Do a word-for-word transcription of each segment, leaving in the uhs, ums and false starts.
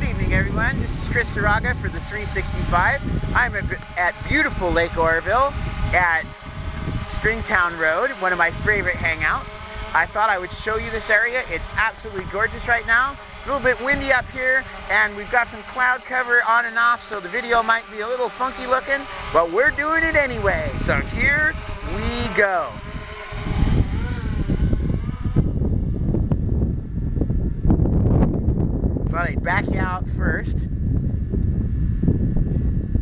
Good evening, everyone. This is Chris Saraga for The three sixty-five. I'm at beautiful Lake Oroville at Stringtown Road, one of my favorite hangouts. I thought I would show you this area. It's absolutely gorgeous right now. It's a little bit windy up here, and we've got some cloud cover on and off, so the video might be a little funky looking, but we're doing it anyway. So here we go. Thought I'd back you out first,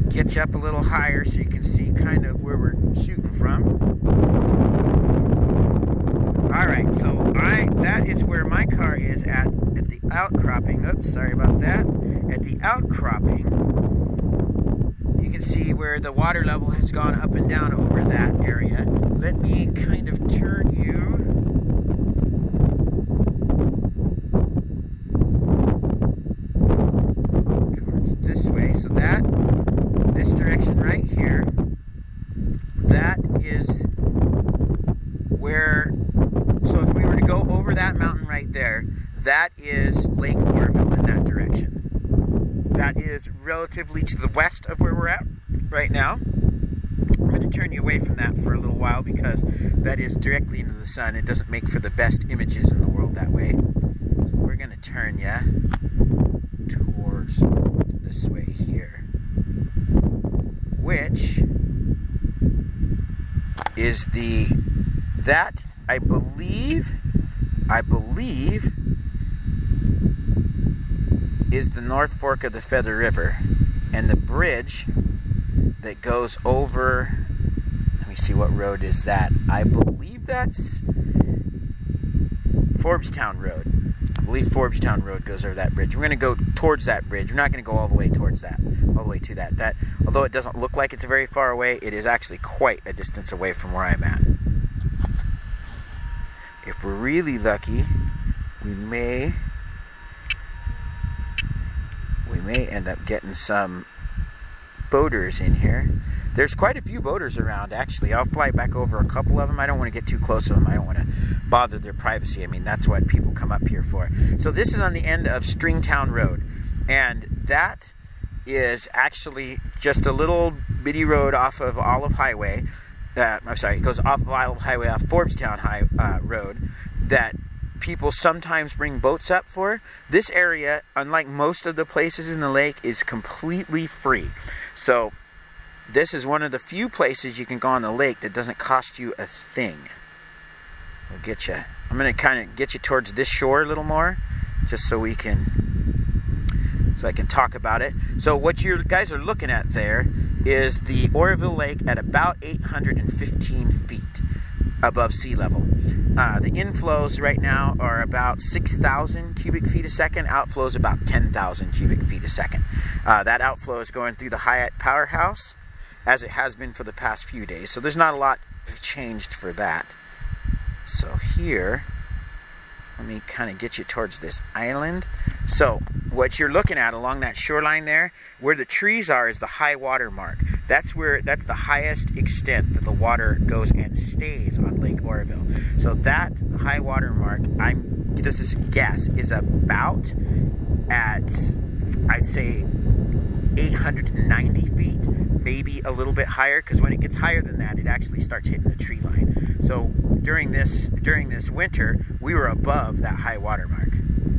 get you up a little higher so you can see kind of where we're shooting from. Alright, so I that is where my car is at, at the outcropping. Oops, sorry about that. At the outcropping, you can see where the water level has gone up and down over that area. Let me kind of turn you towards this way. So that, this direction right here, that is where... So if we were to go over that mountain right there, that is Lake Oroville in that direction. That is relatively to the west of where we're at right now. I'm going to turn you away from that for a little while because that is directly into the sun. It doesn't make for the best images in the world that way. So we're going to turn you towards this way here, which is the, that I believe, I believe, is the North Fork of the Feather River, and the bridge that goes over, let me see, what road is that? I believe that's Forbestown Road. I believe Forbestown Road goes over that bridge. We're going to go towards that bridge. We're not going to go all the way towards that, all the way to that. That, although it doesn't look like it's very far away, it is actually quite a distance away from where I'm at. If we're really lucky, we may we may end up getting some boaters in here. There's quite a few boaters around, actually. I'll fly back over a couple of them. I don't want to get too close to them. I don't want to bother their privacy. I mean, that's what people come up here for. So this is on the end of Stringtown Road, and that is actually just a little bitty road off of Olive Highway. Uh, I'm sorry, it goes off of Olive Highway, off Forbestown High, uh, Road, that people sometimes bring boats up for. This area, unlike most of the places in the lake, is completely free. So this is one of the few places you can go on the lake that doesn't cost you a thing. We'll get you. I'm going to kind of get you towards this shore a little more, just so we can, so I can talk about it. So what you guys are looking at there is the Oroville Lake at about eight hundred fifteen feet above sea level. Uh, the inflows right now are about six thousand cubic feet a second. Outflows about ten thousand cubic feet a second. Uh, that outflow is going through the Hyatt powerhouse, as it has been for the past few days. So there's not a lot changed for that. So here, let me kind of get you towards this island. So what you're looking at along that shoreline there, where the trees are, is the high water mark. That's where, that's the highest extent that the water goes and stays on Lake Oroville. So that high water mark, I'm, this is a guess, is about at, I'd say, eight hundred ninety feet, maybe a little bit higher, because when it gets higher than that, it actually starts hitting the tree line. So during this during this winter, we were above that high water mark.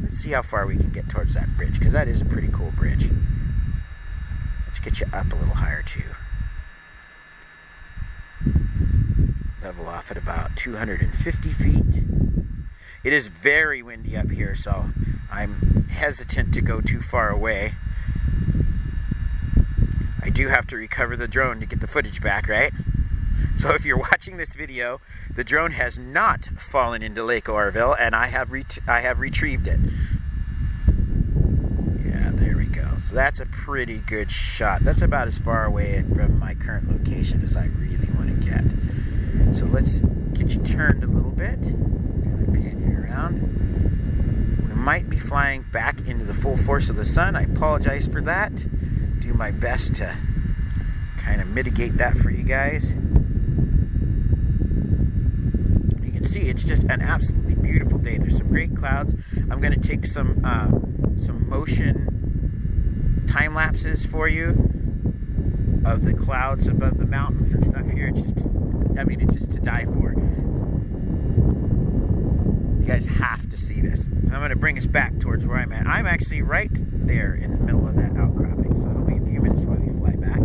Let's see how far we can get towards that bridge, because that is a pretty cool bridge. Let's get you up a little higher too. Level off at about two hundred fifty feet. It is very windy up here, so I'm hesitant to go too far away. I do have to recover the drone to get the footage back, right? So if you're watching this video, the drone has not fallen into Lake Oroville, and I have re I have retrieved it. Yeah, there we go. So that's a pretty good shot. That's about as far away from my current location as I really want to get. So let's get you turned a little bit. Kind of pan you around. We might be flying back into the full force of the sun. I apologize for that. Do my best to kind of mitigate that for you guys. You can see it's just an absolutely beautiful day. There's some great clouds. I'm going to take some uh, some motion time lapses for you of the clouds above the mountains and stuff here. It's just, I mean, it's just to die for. You guys have to see this. So I'm going to bring us back towards where I'm at. I'm actually right there in the middle of that outcropping, so it'll be a few minutes while we fly back.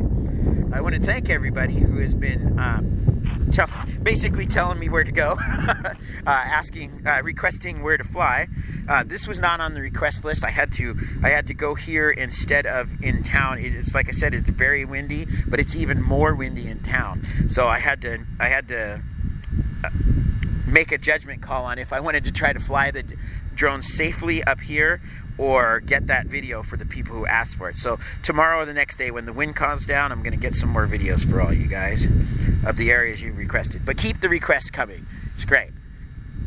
I want to thank everybody who has been um, tell, basically telling me where to go, uh, asking, uh, requesting where to fly. Uh, this was not on the request list. I had to, I had to go here instead of in town. It's like I said, it's very windy, but it's even more windy in town. So I had to, I had to uh, make a judgment call on if I wanted to try to fly the drone safely up here, or get that video for the people who asked for it. So tomorrow or the next day when the wind calms down, I'm gonna get some more videos for all you guys of the areas you requested. But keep the requests coming, it's great.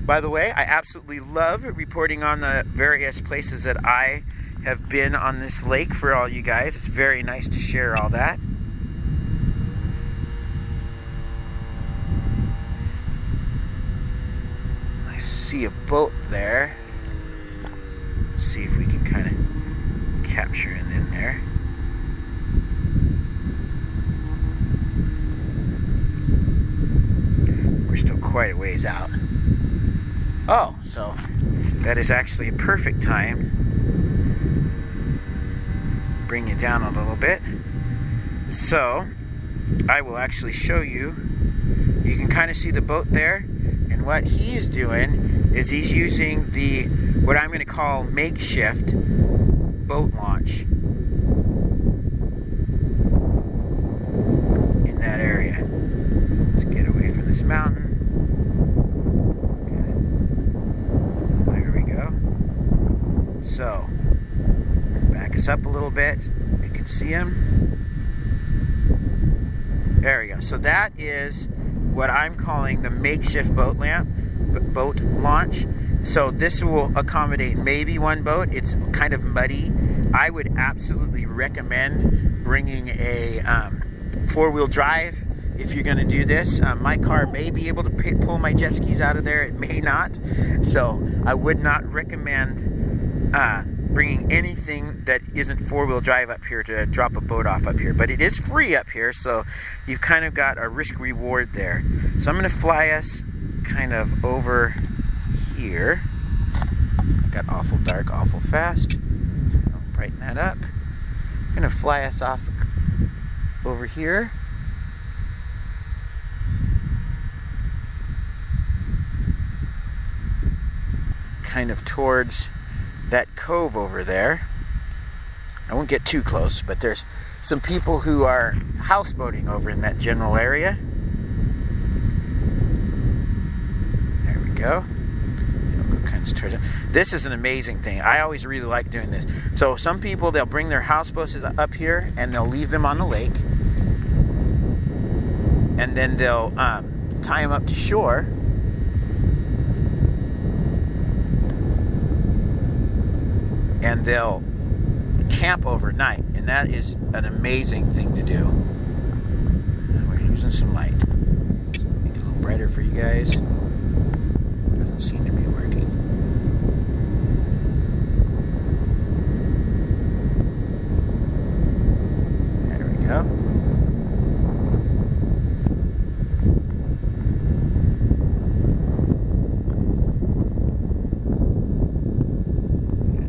By the way, I absolutely love reporting on the various places that I have been on this lake for all you guys. It's very nice to share all that. I see a boat there. See if we can kind of capture it in there. We're still quite a ways out. Oh, so that is actually a perfect time. Bring it down a little bit. So I will actually show you. You can kind of see the boat there. And what he's doing is he's using the what I'm going to call makeshift boat launch in that area. Let's get away from this mountain. Okay. There we go. So, back us up a little bit. You can see him. There we go. So that is what I'm calling the makeshift boat lamp, boat launch. So this will accommodate maybe one boat. It's kind of muddy. I would absolutely recommend bringing a um, four-wheel drive if you're going to do this. Um, my car may be able to pay, pull my jet skis out of there. It may not. So I would not recommend uh, bringing anything that isn't four-wheel drive up here to drop a boat off up here. But it is free up here, so you've kind of got a risk-reward there. So I'm going to fly us kind of over here. It got awful dark, awful fast. I'll brighten that up. I'm gonna fly us off over here. Kind of towards that cove over there. I won't get too close, but there's some people who are houseboating over in that general area. There we go. This is an amazing thing. I always really like doing this. So some people, they'll bring their houseboats up here and they'll leave them on the lake, and then they'll um, tie them up to shore, and they'll camp overnight, and that is an amazing thing to do. And we're losing some light. Make it a little brighter for you guys. Doesn't seem to be working. Go. Yeah,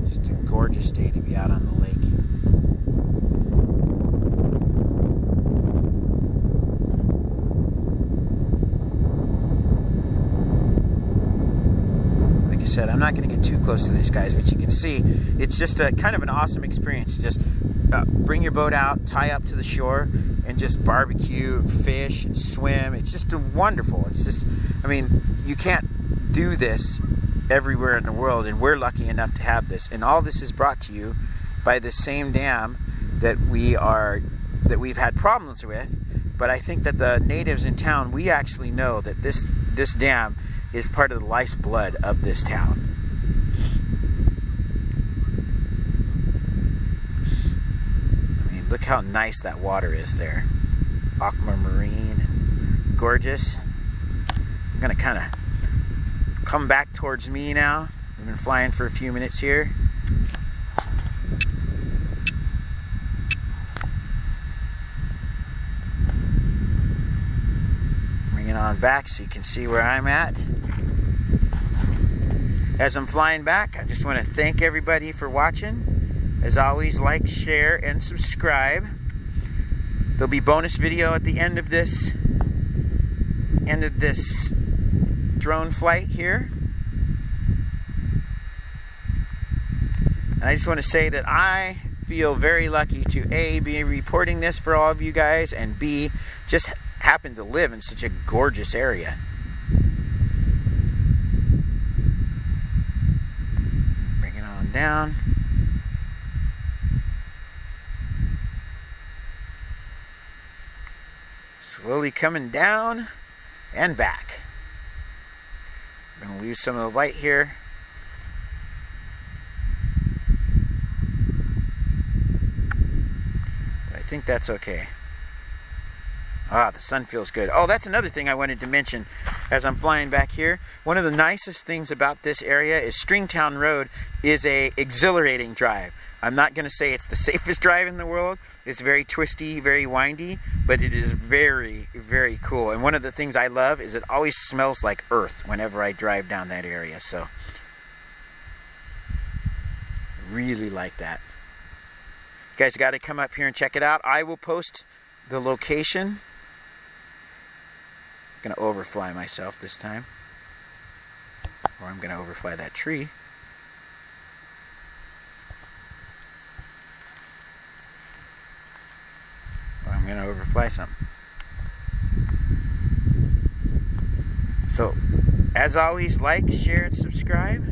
just a gorgeous day to be out on the lake. Like I said, I'm not going to get too close to these guys, but you can see it's just a kind of an awesome experience. Just Uh, bring your boat out, tie up to the shore, and just barbecue, fish, and swim. It's just a wonderful. It's just, I mean, you can't do this everywhere in the world, and we're lucky enough to have this. And all this is brought to you by the same dam that we are, that we've had problems with. But I think that the natives in town, we actually know that this this dam is part of the lifeblood of this town. Look how nice that water is there. Aquamarine and gorgeous. I'm gonna kind of come back towards me now. I've been flying for a few minutes here. around back so you can see where I'm at. As I'm flying back, I just want to thank everybody for watching. As always, like, share, and subscribe. There'll be bonus video at the end of this, end of this drone flight here. And I just want to say that I feel very lucky to A, be reporting this for all of you guys, and B, just happen to live in such a gorgeous area. Bring it on down. Slowly coming down and back. I'm going to lose some of the light here. I think that's okay. Ah, the sun feels good. Oh, that's another thing I wanted to mention as I'm flying back here. One of the nicest things about this area is Stringtown Road is a exhilarating drive. I'm not going to say it's the safest drive in the world. It's very twisty, very windy, but it is very, very cool. And one of the things I love is it always smells like earth whenever I drive down that area. So, really like that. You guys got to come up here and check it out. I will post the location. I'm going to overfly myself this time. Or I'm going to overfly that tree. Or I'm going to overfly something. So, as always, like, share, and subscribe.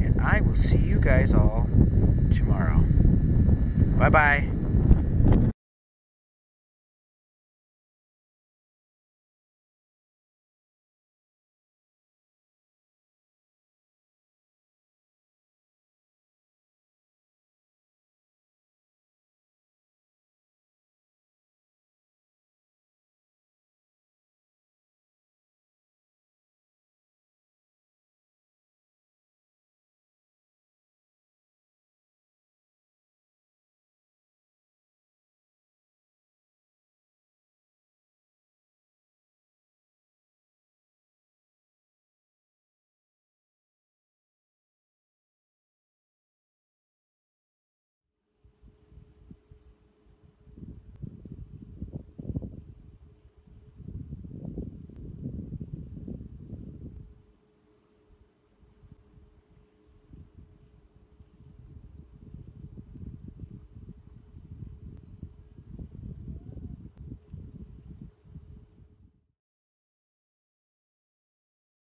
And I will see you guys all tomorrow. Bye-bye.